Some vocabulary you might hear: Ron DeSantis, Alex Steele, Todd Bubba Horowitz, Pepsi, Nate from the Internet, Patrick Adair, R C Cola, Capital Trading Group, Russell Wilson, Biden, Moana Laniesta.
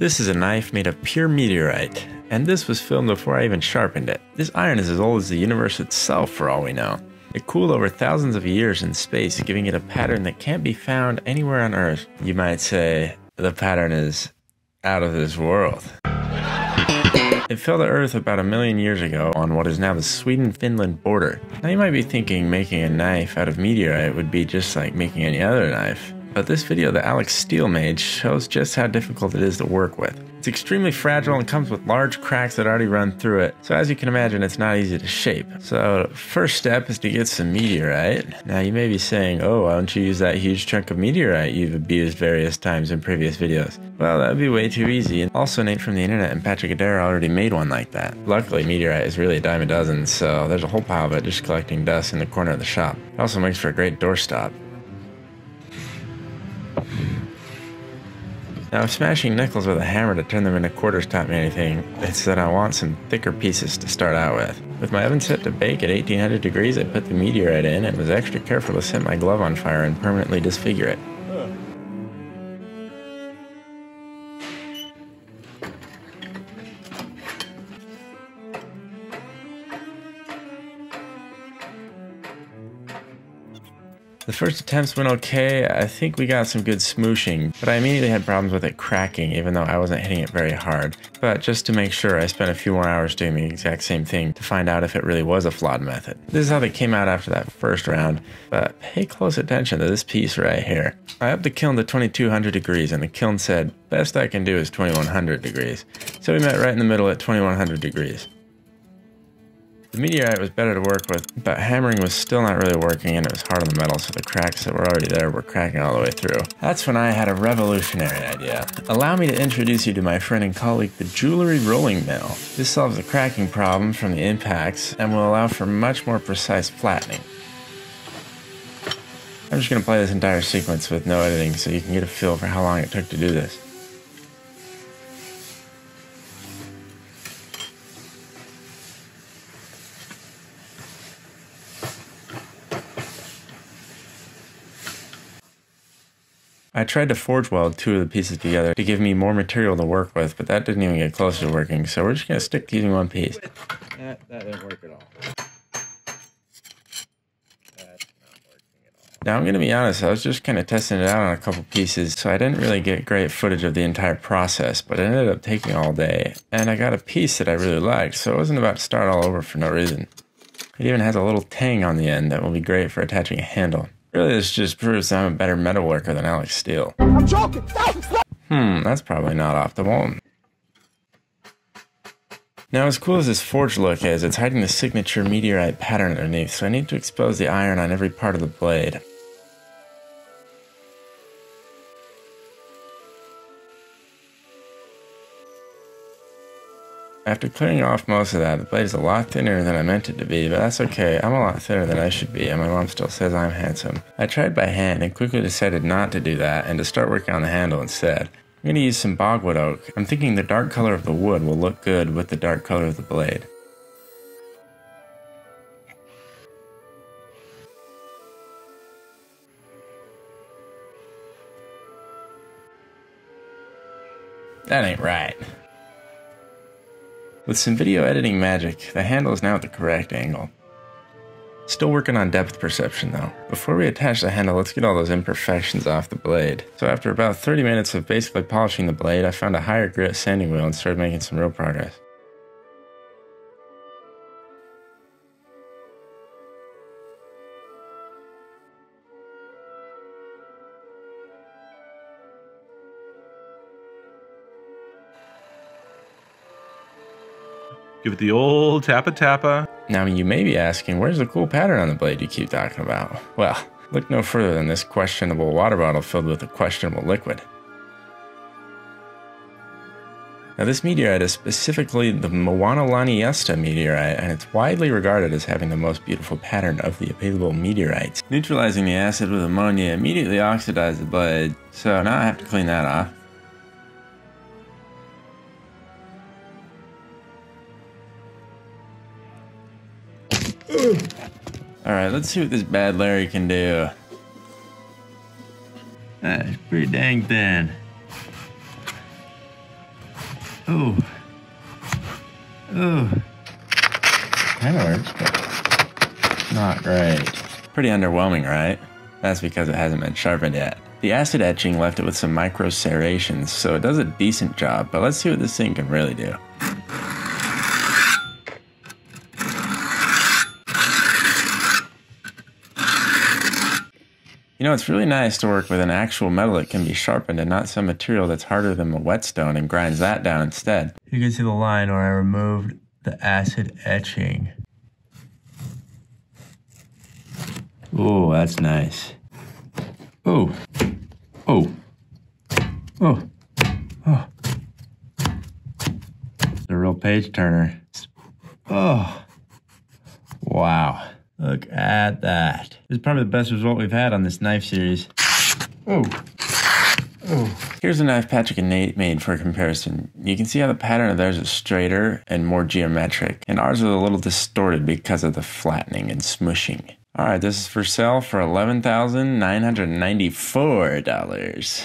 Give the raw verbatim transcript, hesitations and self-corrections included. This is a knife made of pure meteorite, and this was filmed before I even sharpened it. This iron is as old as the universe itself for all we know. It cooled over thousands of years in space, giving it a pattern that can't be found anywhere on Earth. You might say the pattern is out of this world. It fell to Earth about a million years ago on what is now the Sweden-Finland border. Now you might be thinking making a knife out of meteorite would be just like making any other knife. But this video that Alex Steele made shows just how difficult it is to work with. It's extremely fragile and comes with large cracks that already run through it, so as you can imagine it's not easy to shape. So first step is to get some meteorite. Now you may be saying, oh, why don't you use that huge chunk of meteorite you've abused various times in previous videos? Well, that would be way too easy. Also, Nate from the Internet and Patrick Adair already made one like that. Luckily, meteorite is really a dime a dozen, so there's a whole pile of it just collecting dust in the corner of the shop. It also makes for a great doorstop. Now, if smashing nickels with a hammer to turn them into quarters taught me anything, it's that I want some thicker pieces to start out with. With my oven set to bake at eighteen hundred degrees, I put the meteorite in and was extra careful to set my glove on fire and permanently disfigure it. Huh. The first attempts went okay. I think we got some good smooshing, but I immediately had problems with it cracking even though I wasn't hitting it very hard. But just to make sure, I spent a few more hours doing the exact same thing to find out if it really was a flawed method. This is how they came out after that first round, but pay close attention to this piece right here. I upped the kiln to twenty-two hundred degrees and the kiln said, best I can do is twenty-one hundred degrees. So we met right in the middle at twenty-one hundred degrees. The meteorite was better to work with, but hammering was still not really working and it was hard on the metal, so the cracks that were already there were cracking all the way through. That's when I had a revolutionary idea. Allow me to introduce you to my friend and colleague, the jewelry rolling mill. This solves the cracking problem from the impacts and will allow for much more precise flattening. I'm just going to play this entire sequence with no editing so you can get a feel for how long it took to do this. I tried to forge weld two of the pieces together to give me more material to work with, but that didn't even get close to working, so we're just going to stick to using one piece. That, that didn't work at all. That's not working at all. Now, I'm going to be honest, I was just kind of testing it out on a couple pieces, so I didn't really get great footage of the entire process, but it ended up taking all day, and I got a piece that I really liked, so I wasn't about to start all over for no reason. It even has a little tang on the end that will be great for attaching a handle. Really, this just proves I'm a better metal worker than Alex Steele. I'm joking! Hmm, that's probably not optimal. Now, as cool as this forged look is, it's hiding the signature meteorite pattern underneath, so I need to expose the iron on every part of the blade. After clearing off most of that, the blade is a lot thinner than I meant it to be, but that's okay. I'm a lot thinner than I should be, and my mom still says I'm handsome. I tried by hand and quickly decided not to do that and to start working on the handle instead. I'm going to use some bogwood oak. I'm thinking the dark color of the wood will look good with the dark color of the blade. That ain't right. With some video editing magic, the handle is now at the correct angle. Still working on depth perception though. Before we attach the handle, let's get all those imperfections off the blade. So after about thirty minutes of basically polishing the blade, I found a higher grit sanding wheel and started making some real progress. Give it the old tappa-tappa. Now you may be asking, where's the cool pattern on the blade you keep talking about? Well, look no further than this questionable water bottle filled with a questionable liquid. Now this meteorite is specifically the Moana Laniesta meteorite, and it's widely regarded as having the most beautiful pattern of the available meteorites. Neutralizing the acid with ammonia immediately oxidized the blade, so now I have to clean that off. Alright, let's see what this bad Larry can do. That's pretty dang thin. Oh. Oh. Kind of works, but not great. Pretty underwhelming, right? That's because it hasn't been sharpened yet. The acid etching left it with some micro serrations, so it does a decent job, but let's see what this thing can really do. You know, it's really nice to work with an actual metal that can be sharpened and not some material that's harder than a whetstone and grinds that down instead. You can see the line where I removed the acid etching. Oh, that's nice. Oh. Oh. Oh. Oh. It's a real page turner. Oh. Wow. Look at that. This is probably the best result we've had on this knife series. Oh. Oh. Here's a knife Patrick and Nate made for comparison. You can see how the pattern of theirs is straighter and more geometric, and ours is a little distorted because of the flattening and smushing. All right, this is for sale for eleven thousand nine hundred ninety-four dollars.